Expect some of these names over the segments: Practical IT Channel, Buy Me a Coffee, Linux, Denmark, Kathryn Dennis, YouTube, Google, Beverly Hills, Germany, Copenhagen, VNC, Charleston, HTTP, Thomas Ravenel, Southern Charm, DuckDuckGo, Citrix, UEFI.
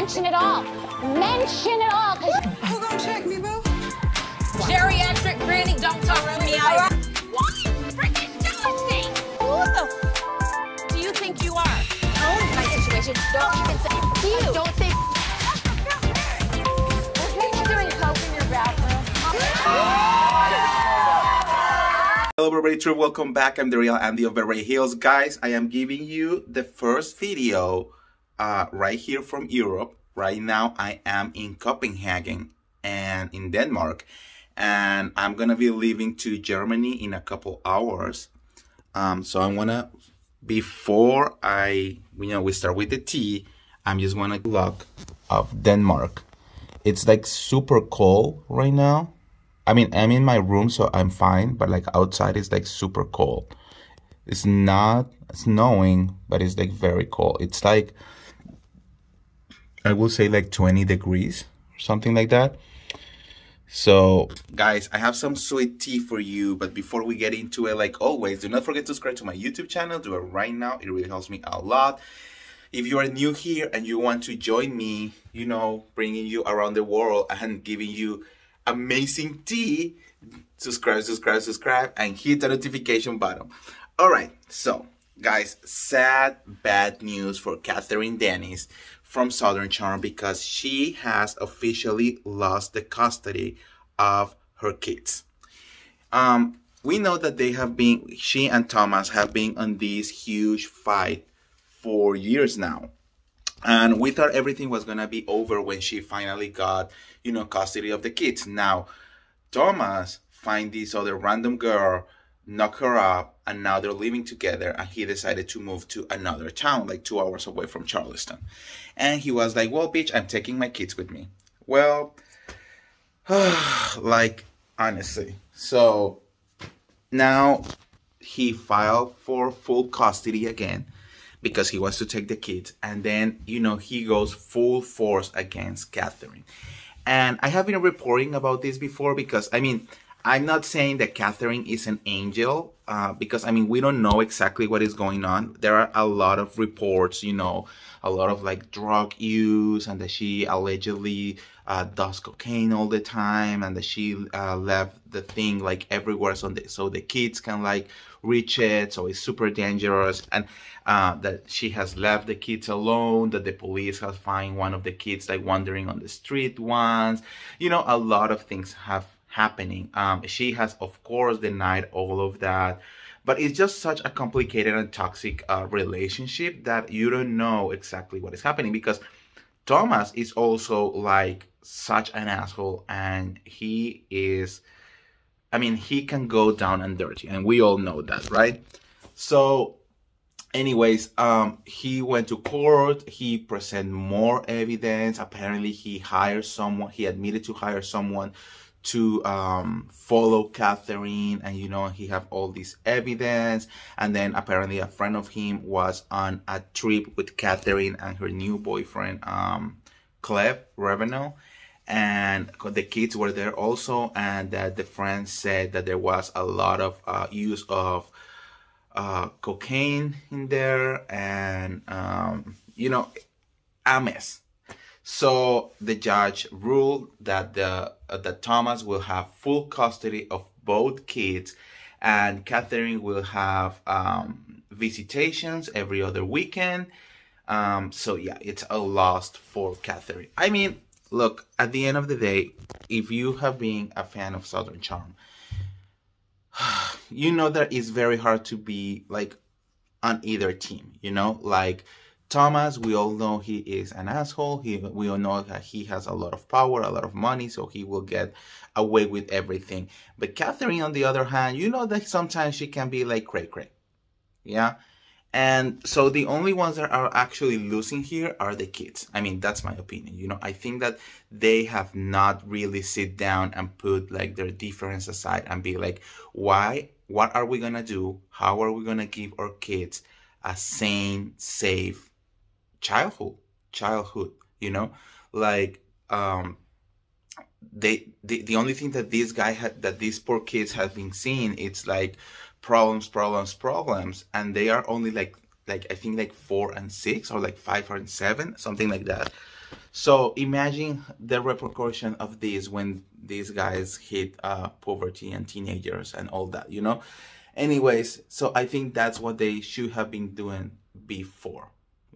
Mention it all. Mention it all. Who gonna check me, boo? Geriatric granny, don't talk to me. All right? What freaking jealousy? Who the do you think you are? Oh, my situation. Don't even say you. Don't say. What are you doing, coke in your bathroom? Hello everybody, welcome back. I'm the real Andy of Beverly Hills. Guys, I am giving you the first video right here from Europe. Right now I am in Copenhagen and in Denmark, and I'm gonna be leaving to Germany in a couple hours. So I'm gonna, before we start with the tea, I'm just gonna look of Denmark. It's like super cold right now. I mean, I'm in my room, so I'm fine, but like outside it's like super cold. It's not snowing, but it's like very cold. It's like, I will say like 20 degrees or something like that. So guys, I have some sweet tea for you, but before we get into it, like always, do not forget to subscribe to my YouTube channel. Do it right now. It really helps me a lot. If you are new here and you want to join me, you know, bringing you around the world and giving you amazing tea, subscribe and hit the notification button. All right, so guys, sad bad news for Kathryn Dennis from Southern Charm, because she has officially lost the custody of her kids. We know that they have been, she and Thomas have been on this huge fight for years now, and we thought everything was gonna be over when she finally got, you know, custody of the kids. Now, Thomas find this other random girl, knock her up, and now they're living together, and he decided to move to another town, like 2 hours away from Charleston. And he was like, well, bitch, I'm taking my kids with me. Well, like, honestly. So, now he filed for full custody again, because he wants to take the kids, and then, you know, he goes full force against Kathryn. And I have been reporting about this before, because, I mean, I'm not saying that Kathryn is an angel, because, I mean, we don't know exactly what is going on. There are a lot of reports, you know, a lot of, like, drug use, and that she allegedly does cocaine all the time, and that she left the thing, like, everywhere so the kids can, like, reach it, so it's super dangerous, and that she has left the kids alone, that the police has found one of the kids like wandering on the street once. You know, a lot of things have happening. She has of course denied all of that, but it's just such a complicated and toxic relationship that you don't know exactly what is happening, because Thomas is also like such an asshole, and he is, I mean, he can go down and dirty, and we all know that, right? So anyways, he went to court, he presented more evidence. Apparently he hired someone, he admitted to hire someone to follow Kathryn, and you know, he have all this evidence. And then apparently a friend of him was on a trip with Kathryn and her new boyfriend, Thomas Ravenel, and the kids were there also, and that the friends said that there was a lot of use of cocaine in there, and you know, a mess. So the judge ruled that that Thomas will have full custody of both kids, and Kathryn will have visitations every other weekend. So yeah, it's a loss for Kathryn. I mean, look, at the end of the day, if you have been a fan of Southern Charm, you know that it's very hard to be like on either team, you know? Like Thomas, we all know he is an asshole. We all know that he has a lot of power, a lot of money, so he will get away with everything. But Kathryn, on the other hand, you know that sometimes she can be like cray-cray, yeah? And so the only ones that are actually losing here are the kids. I mean, that's my opinion. You know, I think that they have not really sit down and put like their difference aside and be like, why, what are we gonna do? How are we gonna give our kids a sane, safe childhood, you know? Like, the only thing that this guy had, that these poor kids have been seeing, it's like, problems, and they are only like I think like 4 and 6, or like 5 and 7, something like that. So imagine the repercussion of this when these guys hit poverty and teenagers and all that, you know? Anyways, so I think that's what they should have been doing before.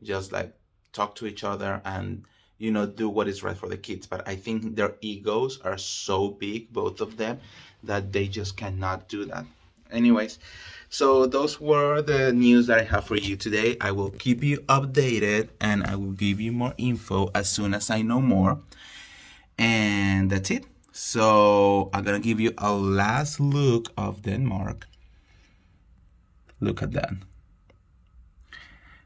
Just like talk to each other and, you know, do what is right for the kids. But I think their egos are so big, both of them, that they just cannot do that. Anyways, so those were the news that I have for you today. I will keep you updated and I will give you more info as soon as I know more. And that's it. So I'm gonna give you a last look of Denmark. Look at that.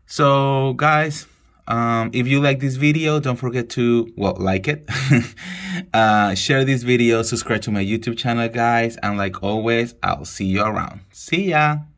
So guys, if you like this video, don't forget to, well, like it, share this video, subscribe to my YouTube channel, guys, and like always, I'll see you around. See ya!